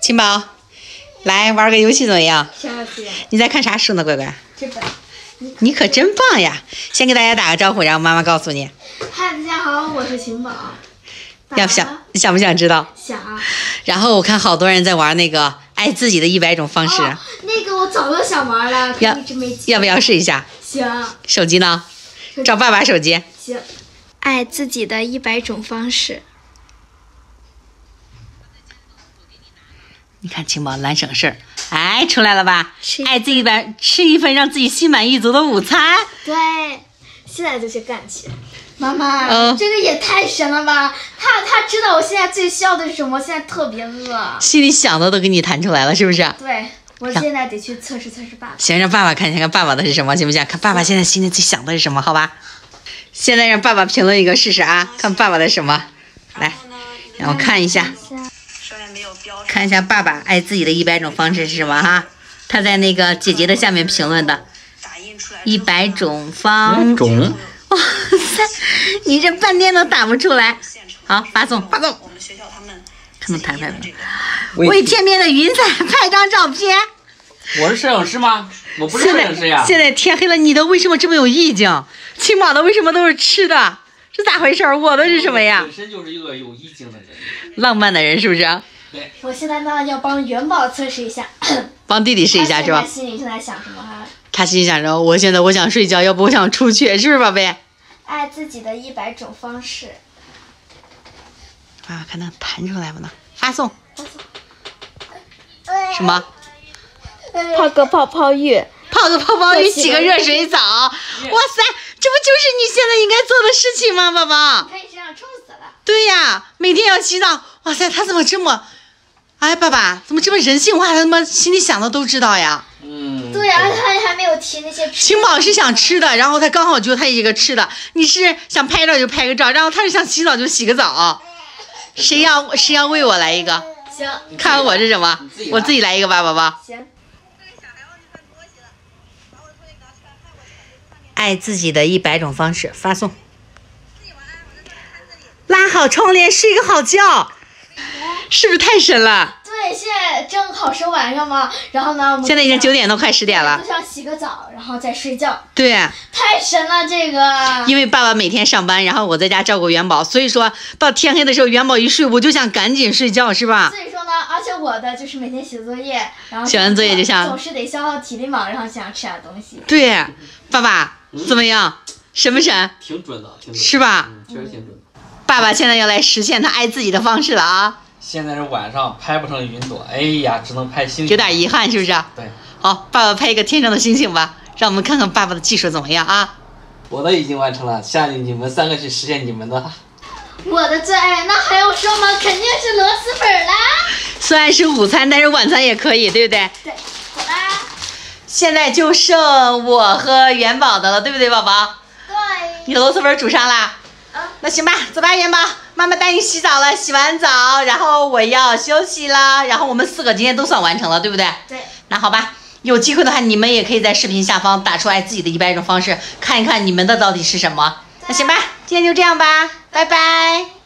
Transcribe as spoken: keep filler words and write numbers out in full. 青宝，来玩个游戏怎么样？行，老师。你在看啥书呢，乖乖？这本。你可真棒呀！先给大家打个招呼，然后妈妈告诉你。嗨，大家好，我是秦宝。要不想想不想知道？想。然后我看好多人在玩那个爱自己的一百种方式。哦、那个我早就想玩了，要一直没。要不要试一下？行。手机呢？找爸爸手机。行。爱自己的一百种方式。你看青宝懒省事儿，哎，出来了吧？爱自己的，吃一份让自己心满意足的午餐。对，现在就去干去。妈妈，嗯、这个也太神了吧！他他知道我现在最需要的是什么，现在特别饿。心里想的都给你弹出来了，是不是？对，我现在得去测试测试爸爸。行，让爸爸看一下，看爸爸的是什么，行不行？看爸爸现在心里最想的是什么，好吧？现在让爸爸评论一个试试啊，看爸爸的什么。来，让我看一下。看一下爸爸爱自己的一百种方式是什么哈？他在那个姐姐的下面评论的，一百种方种，哇塞，你这半天都打不出来。好，发送发送。看到弹拍没？为天边的云彩拍张照片。我是摄影师吗？我不是摄影师呀。现在天黑了，你的为什么这么有意境？青宝的为什么都是吃的？这咋回事？我的是什么呀？本身就是一个有意境的人，浪漫的人是不是？我现在呢要帮元宝测试一下，帮弟弟试一下是吧？他心里现在想什么哈？他心里想着，我现在我想睡觉，要不我想出去，是不是宝贝？爱自己的一百种方式。爸爸看能弹出来不呢？发送。发送。什么？泡个泡泡浴。泡个泡泡浴，洗个热水澡。哇塞，这不就是你现在应该做的事情吗，宝宝？你看你身上臭死了。对呀，每天要洗澡。哇塞，他怎么这么？哎，爸爸怎么这么人性化？他他妈心里想的都知道呀。嗯，对呀、啊，他还没有提那些吃。青宝是想吃的，然后他刚好就他一个吃的。你是想拍照就拍个照，然后他是想洗澡就洗个澡。谁要谁要喂我来一个？行，看我是什么？自我自己来一个吧，宝宝。行。爱自己的一百种方式发送。拉好窗帘，睡个好觉。是不是太神了？对，现在正好是晚上嘛，然后呢，我们现在已经九点多，快十点了。就想洗个澡，然后再睡觉。对，太神了这个。因为爸爸每天上班，然后我在家照顾元宝，所以说到天黑的时候，元宝一睡，我就想赶紧睡觉，是吧？所以说呢，而且我的就是每天写作业，然后写完作业就想总是得消耗体力嘛，然后想吃点东西。对，爸爸怎么样？神不神？挺准的，挺准的，是吧？嗯，确实挺准。爸爸现在要来实现他爱自己的方式了啊！现在是晚上，拍不成云朵，哎呀，只能拍星星，有点遗憾，是不是？对，好，爸爸拍一个天上的星星吧，让我们看看爸爸的技术怎么样啊！我的已经完成了，下面你们三个去实现你们的。我的最爱，那还用说吗？肯定是螺蛳粉啦！虽然是午餐，但是晚餐也可以，对不对？对，好啦。现在就剩我和元宝的了，对不对，宝宝？对。你螺蛳粉煮上啦？那行吧，走吧，元宝，妈妈带你洗澡了。洗完澡，然后我要休息了。然后我们四个今天都算完成了，对不对？对。那好吧，有机会的话，你们也可以在视频下方打出爱自己的一百种方式，看一看你们的到底是什么。那行吧，今天就这样吧，拜拜。